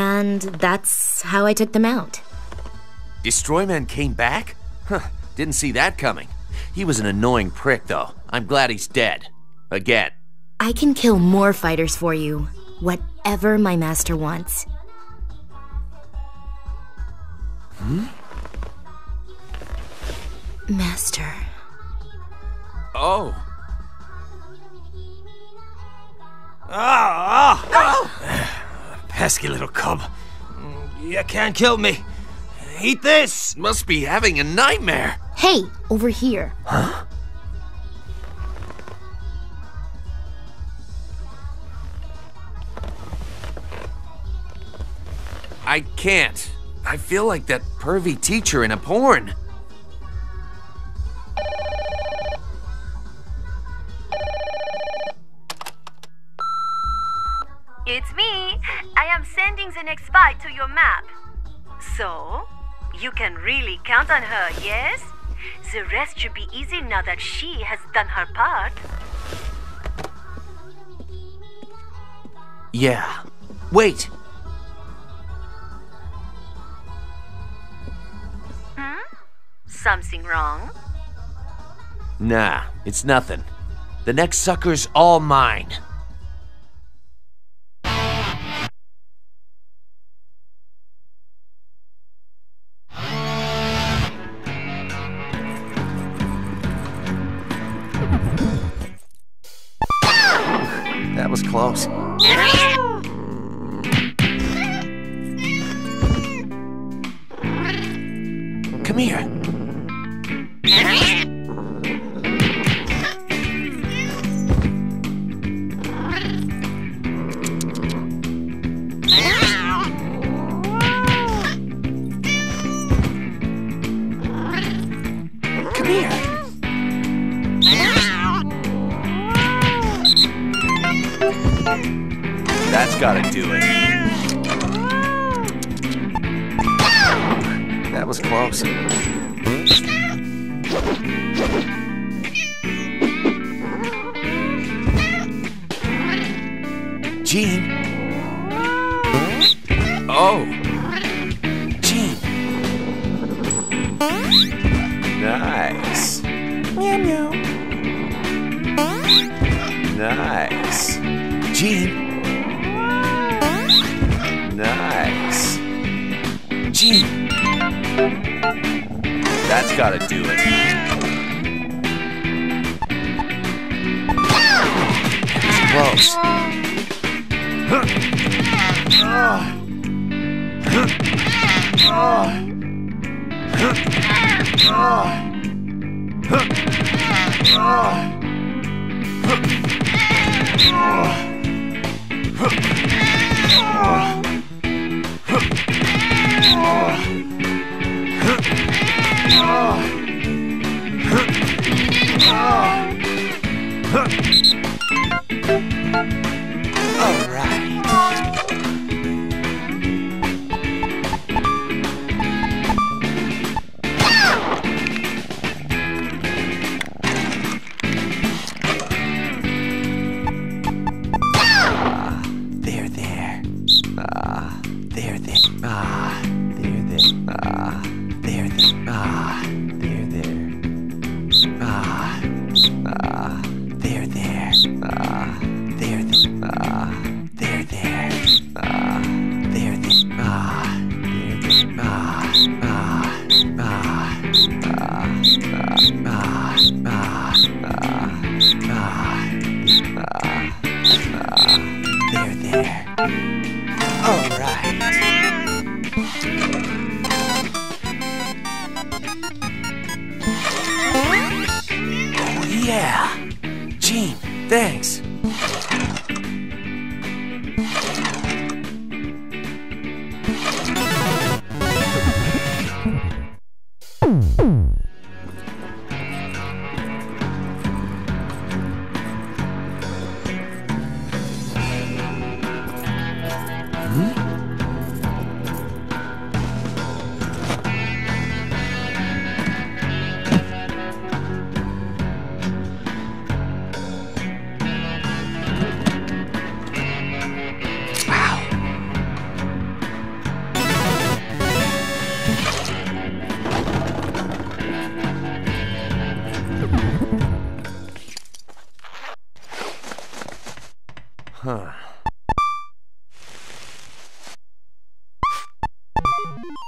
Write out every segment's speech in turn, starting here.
And that's how I took them out. Destroyman came back? Huh, didn't see that coming. He was an annoying prick, though. I'm glad he's dead. Again. I can kill more fighters for you. Whatever my master wants. Hmm? Master. Oh. Pesky little cub. You can't kill me. Eat this. Must be having a nightmare. Hey, over here. Huh? I can't. I feel like that pervy teacher in a porn. It's me. I am sending the next bite to your map. So, you can really count on her, yes? The rest should be easy now that she has done her part. Yeah. Wait. Hmm? Something wrong? Nah, it's nothing. The next sucker's all mine. That was close. Come here. Come here. That's gotta do it. That was close. Jeane. Oh. Jeane. Nice. Meow meow. Nice. Jeane. Nice. Jeane. That's gotta do it. It's close. Yeah! Jeane, thanks!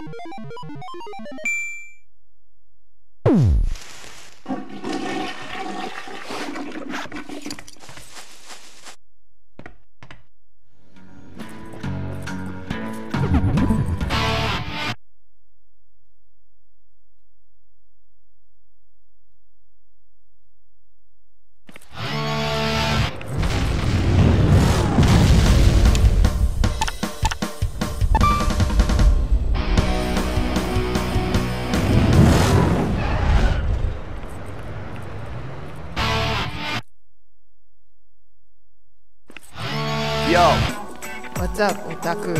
What's up, otaku?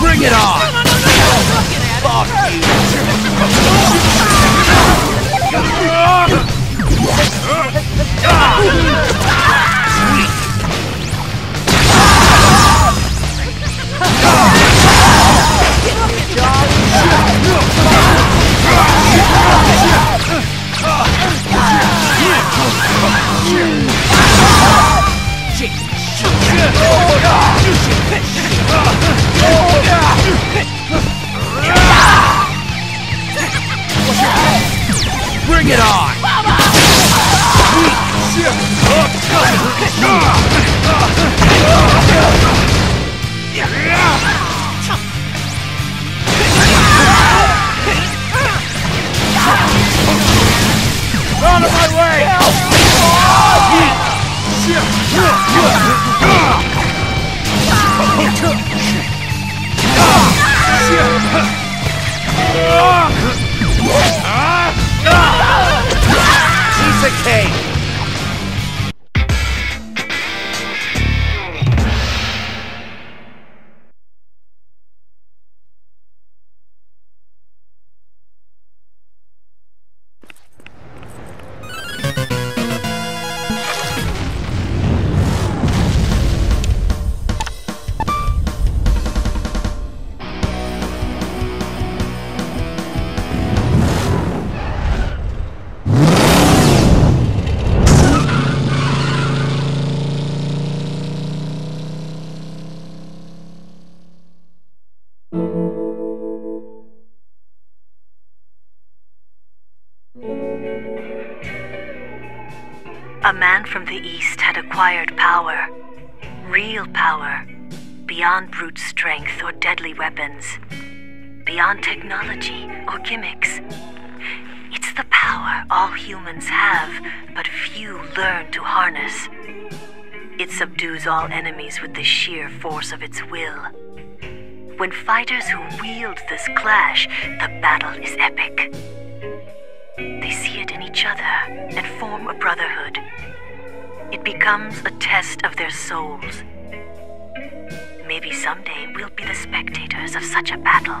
Bring it on! Out of my way! Piece of cake! A man from the East had acquired power, real power, beyond brute strength or deadly weapons, beyond technology or gimmicks. It's the power all humans have, but few learn to harness. It subdues all enemies with the sheer force of its will. When fighters who wield this clash, the battle is epic. They see it in each other and form a brotherhood. It becomes a test of their souls. Maybe someday we'll be the spectators of such a battle.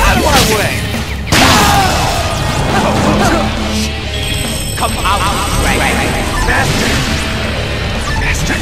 Out of my way! Come out, Master! Master,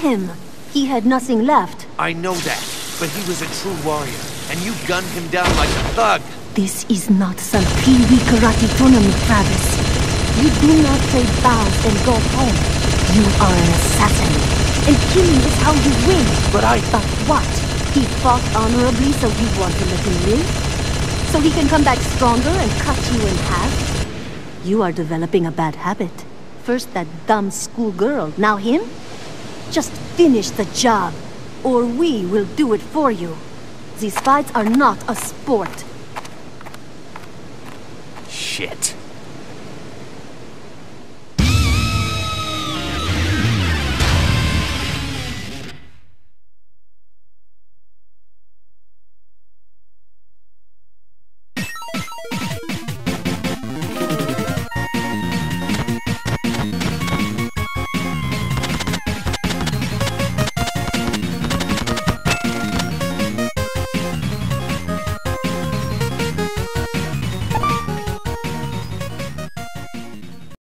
him. He had nothing left. I know that, but he was a true warrior, and you gunned him down like a thug. This is not some pee-wee karate tournament, Travis. You do not trade bows and go home. You are an assassin, and killing is how you win. But what? He fought honorably, so you want to let him live? So he can come back stronger and cut you in half? You are developing a bad habit. First that dumb schoolgirl, now him? Just finish the job, or we will do it for you. These fights are not a sport. Shit.